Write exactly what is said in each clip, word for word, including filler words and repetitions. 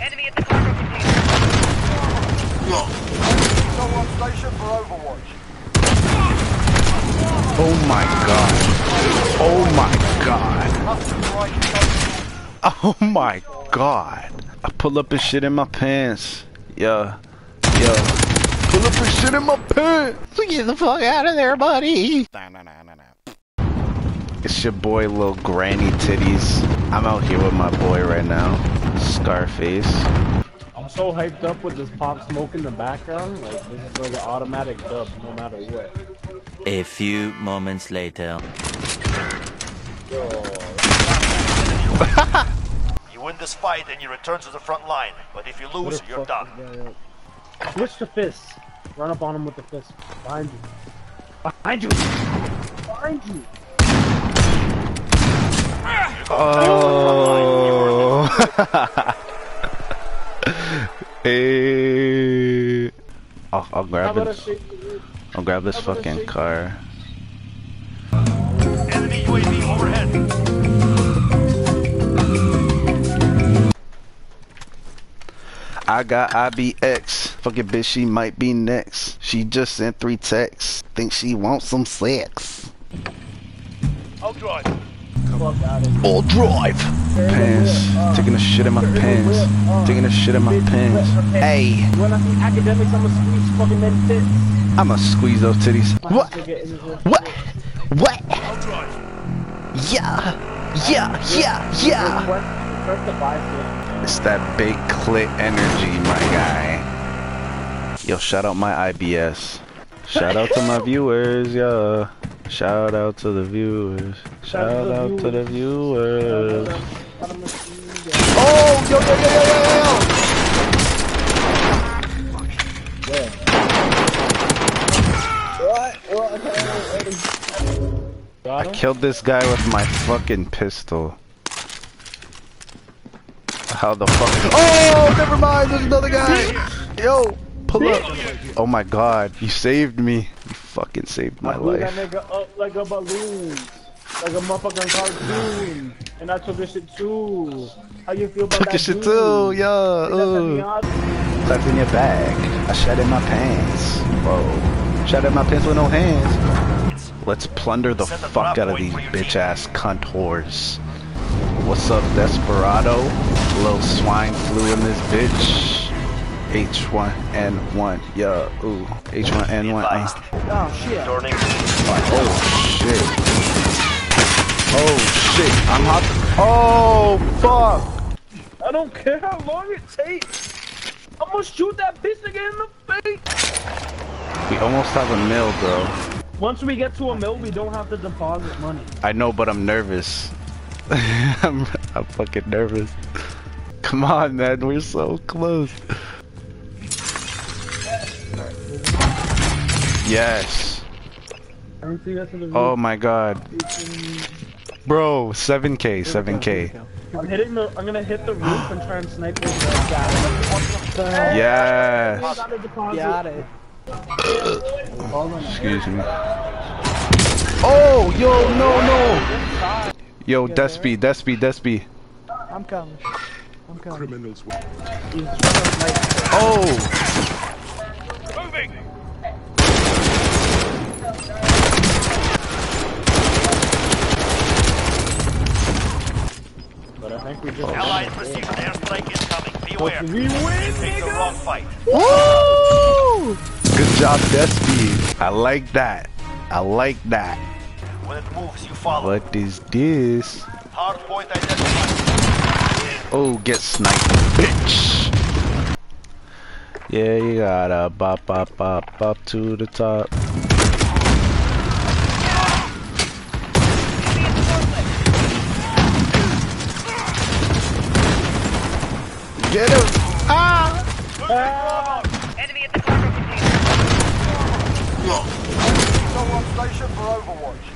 Enemy at the cargo container. On station for Overwatch. Oh my god. Oh my god. Oh my god. I pull up and shit in my pants. Yo. Yo. Pull up and shit in my pants. Get the fuck out of there, buddy. It's your boy, Lil Granny Titties. I'm out here with my boy right now, Scarface. I'm so hyped up with this Pop Smoke in the background. Like, this is like an automatic dub, no matter what. A few moments later. You win this fight and you return to the front line. But if you lose, you're done. Yeah, yeah. Switch to fists. Run up on him with the fist. Behind you. Behind you. Behind you. Oh. Hey. I'll, I'll grab this. I'll grab this fucking car. Enemy U A V overhead. I got I B S. Fucking bitch, she might be next. She just sent three texts. Think she wants some sex. I'll drive. All drive. Pants. Taking a shit in my pants. Taking a shit in my pants. Hey. When I see academics, I'ma squeeze fucking them tits. I'ma squeeze those titties. What? What? What? Yeah. Yeah. Yeah. Yeah. It's that big clit energy, my guy. Yo, shout out my I B S. Shout out to my viewers, yo. Shout out to the viewers. Shout out to the viewers. Oh, yo, yo, yo, yo, yo, yo. What? I killed this guy with my fucking pistol. How the fuck? Oh, never mind. There's another guy. Yo, pull up. Oh my god, you saved me. Fucking saved my I life. I that nigga up like a balloon. Like a motherfucking cartoon. And I took this shit too. How you feel about took that Took shit too, yo. Clapped in your bag. I shot in my pants. Whoa. Shot in my pants with no hands. Let's plunder the Set fuck the out of these bitch ass cunt whores. What's up, Desperado? Little swine flew in this bitch. H one N one, yeah, ooh, H one N one, uh. Oh shit, oh shit, oh shit, I'm hot, oh fuck, I don't care how long it takes, I'm gonna shoot that bitch again in the face. We almost have a mill, bro. Once we get to a mill, we don't have to deposit money. I know, but I'm nervous. I'm, I'm fucking nervous. Come on, man, we're so close. Yes. Oh my god. Bro, seven K, seven K. I'm hitting the, I'm gonna hit the roof and try and snipe this guy. Yes. Got it. Excuse me. Oh, yo, no, no. Yo, Despy, Despy, Despy. I'm coming. I'm coming. Criminals. Oh. Moving. Allies receiving airstrike incoming. Beware. We win, nigga. The wrong fight. Woo! Good job, Despy. I like that. I like that. When it moves, you follow. What is this? Hard point identified. Oh, get sniped, bitch. Yeah, you gotta bop, bop, bop, bop to the top. Get him! Ah! Ah! Enemy at the cargo container. Go on station for Overwatch.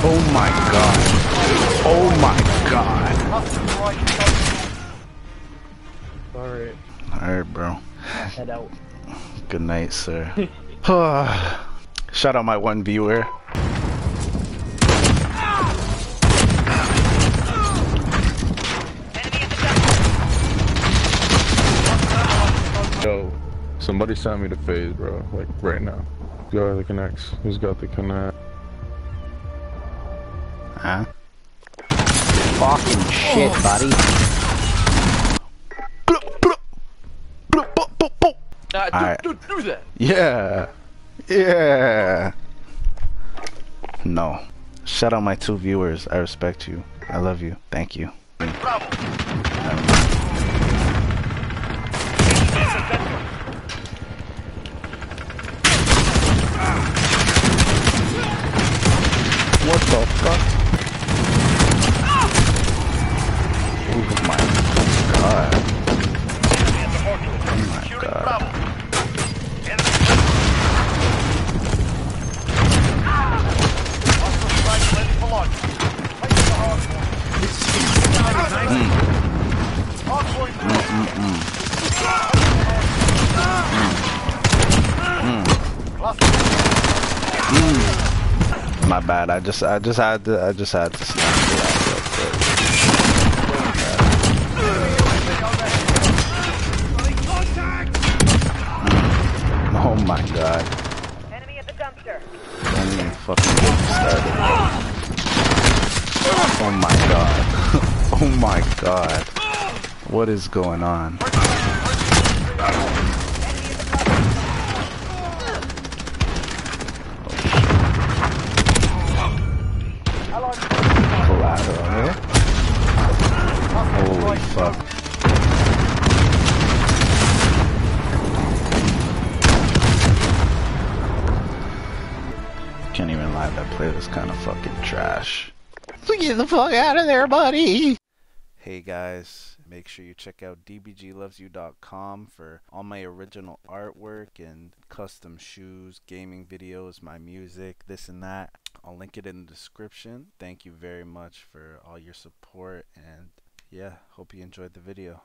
Oh my god. Oh my god. Alright. Alright, bro. Head out. Good night, sir. Shout out my one viewer. Yo, somebody sent me to FaZe, bro. Like, right now. Go to the connects. Who's got the connect? Huh? Fucking shit, oh. buddy. Uh, right. do, do, do that. Yeah. Yeah. No. Shout out my two viewers. I respect you. I love you. Thank you. Bravo. What the fuck? Oh my god. Oh my god. My bad. I just, I just had to, I just had to snap it out real quick. Oh my god. Enemy at the dumpster. Don't even fucking get started. Oh my god. Oh my god. What is going on? Holy fuck. Can't even lie, that play was kind of fucking trash. Get the fuck out of there, buddy! Hey guys, make sure you check out d b g loves you dot com for all my original artwork and custom shoes, gaming videos, my music, this and that. I'll link it in the description. Thank you very much for all your support, and yeah, hope you enjoyed the video.